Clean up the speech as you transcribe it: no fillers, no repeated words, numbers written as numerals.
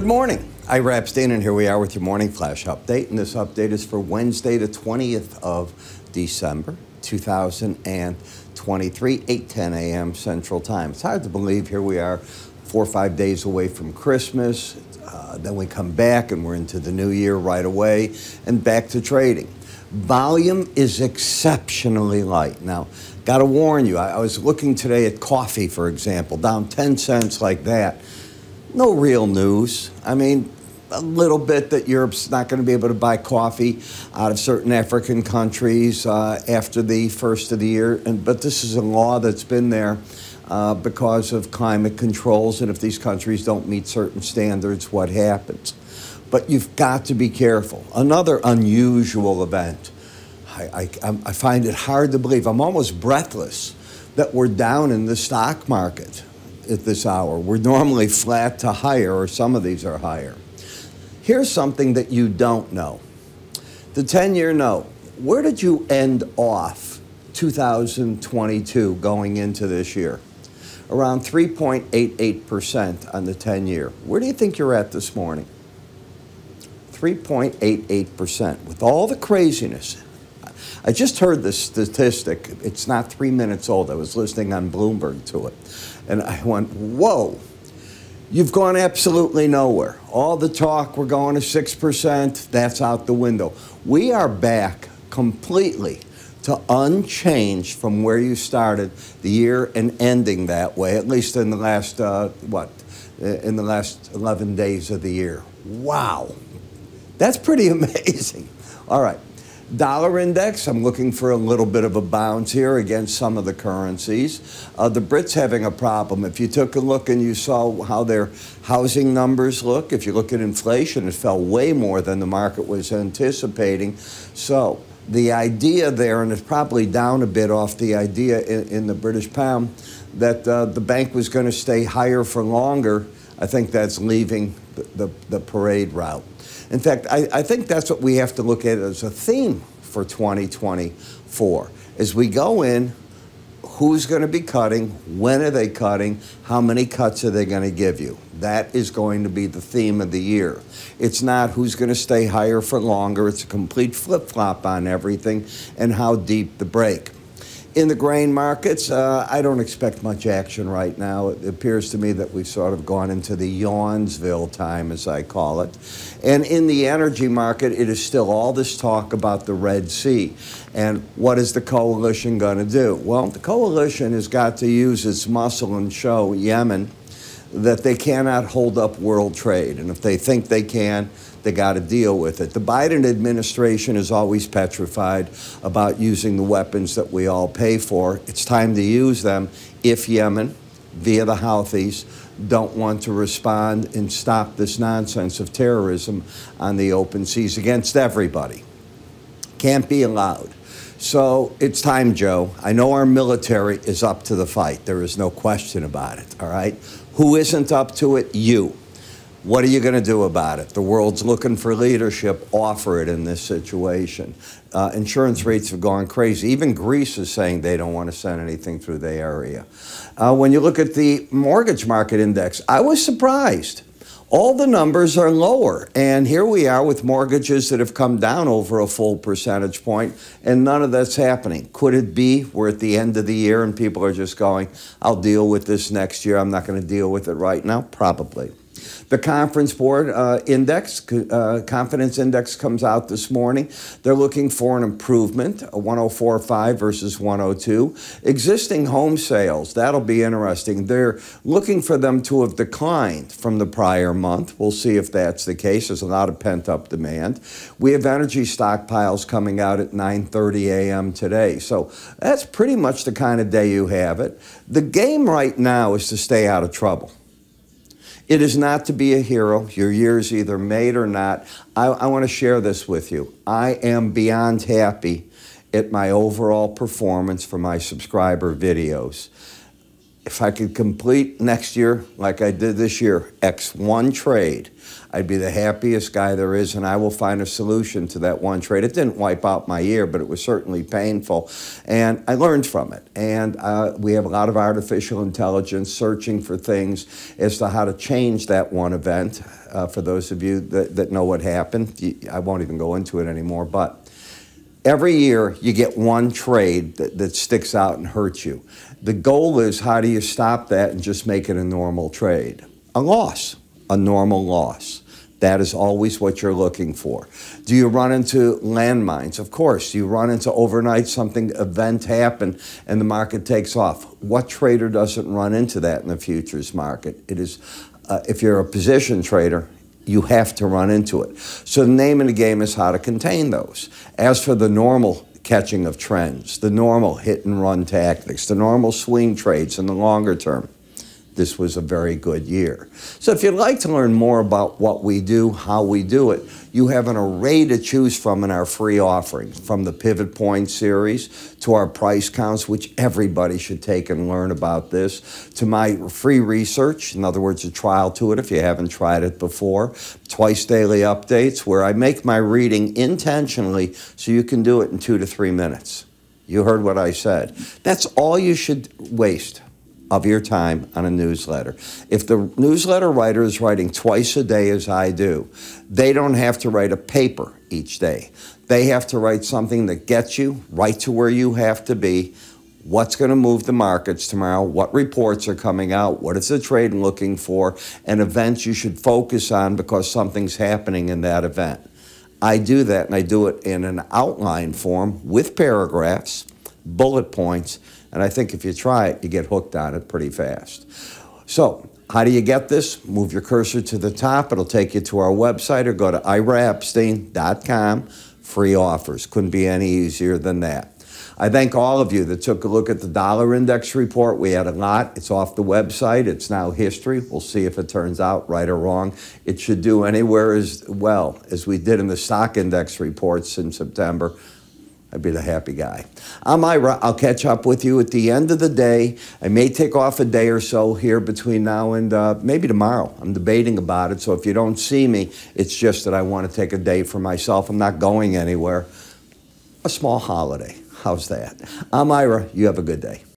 Good morning. Ira Epstein, and here we are with your Morning Flash update. And this update is for Wednesday, the 20th of December, 2023, 8:10 a.m. Central Time. It's hard to believe here we are 4 or 5 days away from Christmas. Then we come back and we're into the new year right away and back to trading. Volume is exceptionally light. Now, got to warn you, I was looking today at coffee, for example, down 10 cents like that. No real news. I mean, a little bit that Europe's not going to be able to buy coffee out of certain African countries after the first of the year. But this is a law that's been there because of climate controls. And if these countries don't meet certain standards, what happens? But you've got to be careful. Another unusual event. I find it hard to believe. I'm almost breathless that we're down in the stock market at this hour. We're normally flat to higher, or some of these are higher. Here's something that you don't know. The 10-year note. Where did you end off 2022 going into this year? Around 3.88% on the 10-year. Where do you think you're at this morning? 3.88%. With all the craziness. I just heard this statistic. It's not 3 minutes old. I was listening on Bloomberg to it. And I went, whoa, you've gone absolutely nowhere. All the talk, we're going to 6%, that's out the window. We are back completely to unchanged from where you started the year and ending that way, at least in the last, in the last 11 days of the year. Wow, that's pretty amazing. All right. Dollar index, I'm looking for a little bit of a bounce here against some of the currencies. The Brits having a problem. If you took a look and you saw how their housing numbers look, if you look at inflation, it fell way more than the market was anticipating. So the idea there, and it's probably down a bit off the idea in the British pound, that the bank was going to stay higher for longer, I think that's leaving the parade route. In fact, I think that's what we have to look at as a theme for 2024. As we go in, who's going to be cutting? When are they cutting? How many cuts are they going to give you? That is going to be the theme of the year. It's not who's going to stay higher for longer. It's a complete flip-flop on everything and how deep the break. In the grain markets, I don't expect much action right now. It appears to me that we've sort of gone into the Yawnsville time, as I call it. And in the energy market, it is still all this talk about the Red Sea. And what is the coalition going to do? Well, the coalition has got to use its muscle and show Yemen that they cannot hold up world trade. And if they think they can, they got to deal with it. The Biden administration is always petrified about using the weapons that we all pay for. It's time to use them if Yemen, via the Houthis, don't want to respond and stop this nonsense of terrorism on the open seas against everybody. Can't be allowed. So it's time, Joe. I know our military is up to the fight. There is no question about it, all right? Who isn't up to it? You. What are you going to do about it? The world's looking for leadership. Offer it in this situation. Insurance rates have gone crazy. Even Greece is saying they don't want to send anything through the area. When you look at the mortgage market index, I was surprised. All the numbers are lower. And here we are with mortgages that have come down over a full percentage point, and none of that's happening. Could it be we're at the end of the year and people are just going, I'll deal with this next year. I'm not going to deal with it right now? Probably. The Conference Board confidence index comes out this morning. They're looking for an improvement, a 104.5 versus 102. Existing home sales, that'll be interesting. They're looking for them to have declined from the prior month. We'll see if that's the case. There's a lot of pent-up demand. We have energy stockpiles coming out at 9:30 a.m. today. So that's pretty much the kind of day you have it. The game right now is to stay out of trouble. It is not to be a hero. Your year is either made or not. I want to share this with you. I am beyond happy at my overall performance for my subscriber videos. If I could complete next year like I did this year, X1 trade, I'd be the happiest guy there is, and I will find a solution to that one trade. It didn't wipe out my ear, but it was certainly painful, and I learned from it. And we have a lot of artificial intelligence searching for things as to how to change that one event. For those of you that know what happened, I won't even go into it anymore, but every year you get one trade that sticks out and hurts you. The goal is, how do you stop that and just make it a normal trade? A loss, a normal loss. That is always what you're looking for. Do you run into landmines? Of course. Do you run into overnight something, event happen, and the market takes off? What trader doesn't run into that in the futures market? It is, if you're a position trader, you have to run into it. So the name of the game is how to contain those. As for the normal catching of trends, the normal hit and run tactics, the normal swing trades in the longer term, this was a very good year. So if you'd like to learn more about what we do, how we do it, you have an array to choose from in our free offering, from the Pivot Point series to our price counts, which everybody should take and learn about this, to my free research, in other words, a trial to it if you haven't tried it before, twice daily updates where I make my reading intentionally so you can do it in 2 to 3 minutes. You heard what I said. That's all you should waste of your time on a newsletter. If the newsletter writer is writing twice a day as I do, they don't have to write a paper each day. They have to write something that gets you right to where you have to be. What's going to move the markets tomorrow? What reports are coming out? What is the trade looking for? And events you should focus on because something's happening in that event. I do that, and I do it in an outline form with paragraphs, bullet points, and I think if you try it, you get hooked on it pretty fast. So how do you get this? Move your cursor to the top. It'll take you to our website, or go to iraepstein.com. Free offers. Couldn't be any easier than that. I thank all of you that took a look at the dollar index report. We had a lot. It's off the website. It's now history. We'll see if it turns out right or wrong. It should do anywhere as well as we did in the stock index reports in September. I'd be the happy guy. I'm Ira. I'll catch up with you at the end of the day. I may take off a day or so here between now and maybe tomorrow. I'm debating about it, so if you don't see me, it's just that I want to take a day for myself. I'm not going anywhere. A small holiday. How's that? I'm Ira. You have a good day.